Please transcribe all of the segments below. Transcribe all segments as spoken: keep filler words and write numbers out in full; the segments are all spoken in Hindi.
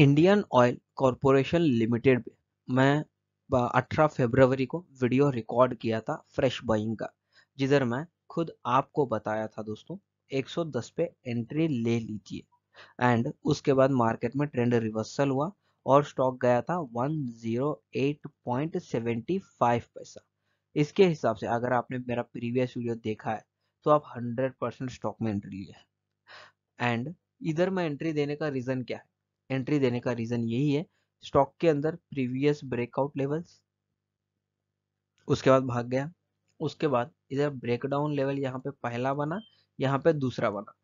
इंडियन ऑयल कॉरपोरेशन लिमिटेड पे मैं अठारह फरवरी को वीडियो रिकॉर्ड किया था फ्रेश बाइंग का, जिधर मैं खुद आपको बताया था दोस्तों एक सौ दस पे एंट्री ले लीजिए। एंड उसके बाद मार्केट में ट्रेंड रिवर्सल हुआ और स्टॉक गया था एक सौ आठ पॉइंट सात पाँच पैसा। इसके हिसाब से अगर आपने मेरा प्रीवियस वीडियो देखा है तो आप हंड्रेड परसेंट स्टॉक में एंट्री लिए। एंड इधर मैं एंट्री देने का रीज़न क्या है? एंट्री देने का रीज़न यही है, स्टॉक के अंदर प्रीवियस ब्रेकआउट लेवल्स, उसके बाद भाग गया, उसके बाद इधर ब्रेकडाउन लेवल यहाँ पे पहला बना, यहाँ पे दूसरा बना।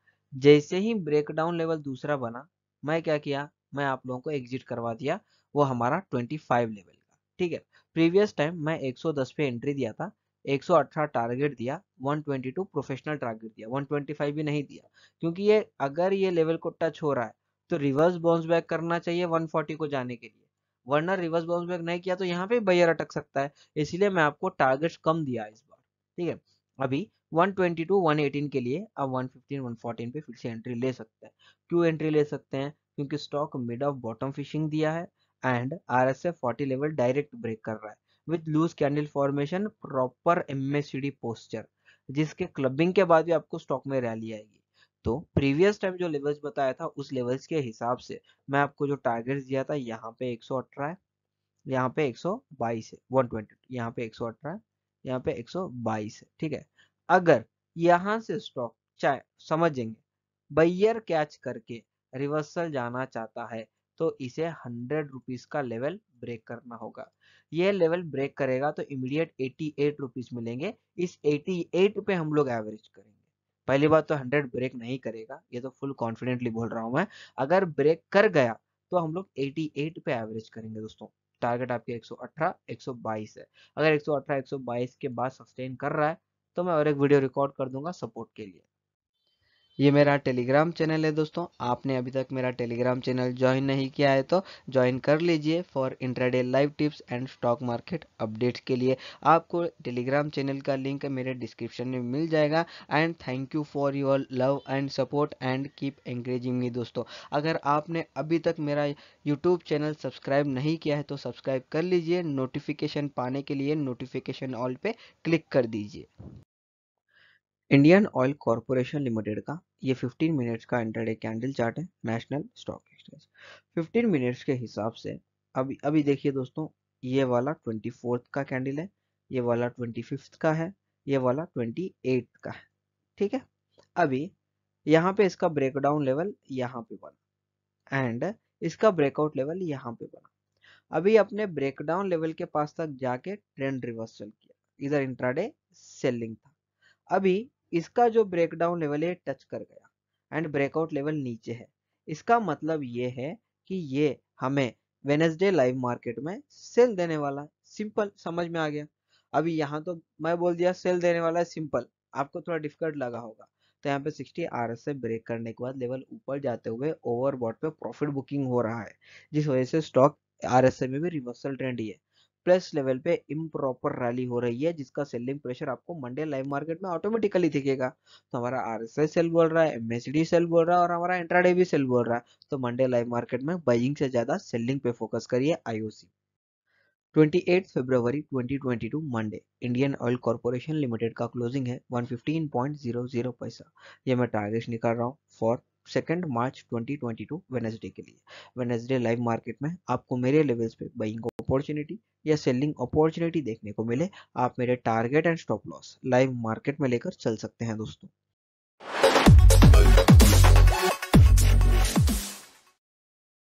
जैसे ही ब्रेकडाउन लेवल दूसरा बना, मैं क्या किया, मैं आप लोगों को एग्जिट करवा दिया, वो हमारा पच्चीस लेवल का। ठीक है, प्रीवियस टाइम मैं एक सौ दस पे एंट्री दिया था, एक सौ अठारह टारगेट दिया, एक सौ बाईस प्रोफेशनल टारगेट दिया, एक सौ पच्चीस भी नहीं दिया, क्योंकि ये अगर ये लेवल को टच हो रहा है तो रिवर्स बाउंस बैक करना चाहिए एक सौ चालीस को जाने के लिए, वरना रिवर्स बाउंस बैक नहीं किया तो यहाँ पे बायर अटक सकता है। इसीलिए मैं आपको टारगेट्स कम दिया इस बार। ठीक है, अभी एक सौ बाईस, एक सौ अठारह के लिए आप एक सौ पंद्रह, एक सौ चौदह पे फिर से एंट्री ले सकते हैं। क्यों एंट्री ले सकते हैं? क्योंकि stock mid of bottom fishing दिया है एंड आरएसए चालीस लेवल डायरेक्ट ब्रेक कर रहा है with loose candle formation, proper MACD posture, जिसके क्लबिंग के बाद भी आपको स्टॉक में रैली आएगी। तो प्रीवियस टाइम जो लेवल्स बताया था उस लेवल्स के हिसाब से मैं आपको जो टारगेट्स दिया था, यहाँ पे एक सौ अठारह है, यहाँ पे एक सौ बाईस है, एक सौ बाईस, यहाँ पे एक सौ अठारह है, यहाँ पे एक सौ बाईस है। ठीक है, अगर यहाँ से स्टॉक चाहे समझेंगे बायर कैच करके रिवर्सल जाना चाहता है तो इसे हंड्रेड रुपीज का लेवल ब्रेक करना होगा। यह लेवल ब्रेक करेगा तो इमीडिएट एटी एट रुपीज मिलेंगे। इस एटी एट पे हम लोग एवरेज करेंगे। पहली बात तो हंड्रेड ब्रेक नहीं करेगा, ये तो फुल कॉन्फिडेंटली बोल रहा हूँ मैं। अगर ब्रेक कर गया तो हम लोग अठासी पे एवरेज करेंगे दोस्तों। टारगेट आपके एक सौ अठारह, एक सौ बाईस है। अगर एक सौ अठारह, एक सौ बाईस के बाद सस्टेन कर रहा है तो मैं और एक वीडियो रिकॉर्ड कर दूंगा सपोर्ट के लिए। ये मेरा टेलीग्राम चैनल है दोस्तों, आपने अभी तक मेरा टेलीग्राम चैनल ज्वाइन नहीं किया है तो ज्वाइन कर लीजिए for intraday live tips and stock market updates के लिए। आपको टेलीग्राम चैनल का लिंक मेरे डिस्क्रिप्शन में मिल जाएगा। And thank you for your love and support and keep encouraging me दोस्तों। अगर आपने अभी तक मेरा यूट्यूब चैनल सब्सक्राइब नहीं किया है तो सब्सक्राइब कर लीजिए। नोटिफिकेशन पाने के लिए नोटिफिकेशन ऑल पे क्लिक कर दीजिए। इंडियन ऑयल कॉरपोरेशन लिमिटेड का ये पंद्रह मिनट्स का इंट्राडे कैंडल चार्ट है नेशनल स्टॉक एक्सचेंज। पंद्रह मिनट्स के हिसाब से अभी अभी देखिए दोस्तों, ये वाला चौबीसवां का कैंडल है, ये वाला पच्चीसवां का है, ये वाला अट्ठाईसवां का है। ठीक है, अभी यहाँ पे इसका ब्रेकडाउन लेवल यहाँ पे बना एंड इसका ब्रेकआउट लेवल यहाँ पे बना। अभी अपने ब्रेकडाउन लेवल के पास तक जाके ट्रेंड रिवर्सल किया, इधर इंट्राडे सेलिंग था। अभी इसका जो ब्रेकडाउन लेवल है टच कर गया एंड ब्रेकआउट लेवल नीचे है। इसका मतलब ये है कि ये हमें वेडनेसडे लाइव मार्केट में सेल देने वाला है। सिंपल, समझ में आ गया। अभी यहाँ तो मैं बोल दिया सेल देने वाला है, सिंपल। आपको थोड़ा डिफिकल्ट लगा होगा। तो यहाँ पे साठ आरएस से ब्रेक करने के बाद लेवल ऊपर जाते हुए ओवरबॉट पे प्रॉफिट बुकिंग हो रहा है, जिस वजह से स्टॉक आरएस में भी रिवर्सल ट्रेंड ही है। प्लस लेवल पे इम्प्रॉपर रैली हो रही है, जिसका सेलिंग प्रेशर आपको मंडे लाइव मार्केट में ऑटोमेटिकली दिखेगा। तो हमारा आरएसआई सेल बोल रहा है, एमएसीडी सेल बोल रहा है और हमारा इंट्राडे भी सेल बोल रहा है। तो मंडे लाइव मार्केट में बाइंग से ज्यादा सेलिंग पे फोकस करिए। आईओसी अट्ठाईस फरवरी दो हज़ार बाईस Monday Indian oil corporation limited का क्लोजिंग है एक सौ पंद्रह पॉइंट शून्य पैसा। ये मैं टारगेट निकाल रहा हूँ फॉर सेकंड मार्च दो हज़ार बाईस वेडनेसडे के लिए। वेडनेसडे लाइव मार्केट में आपको मेरे लेवल्स पे बाइंग अपॉर्चुनिटी या सेलिंग अपॉर्चुनिटी देखने को मिले, आप मेरे target and stop loss live market में लेकर चल सकते हैं दोस्तों।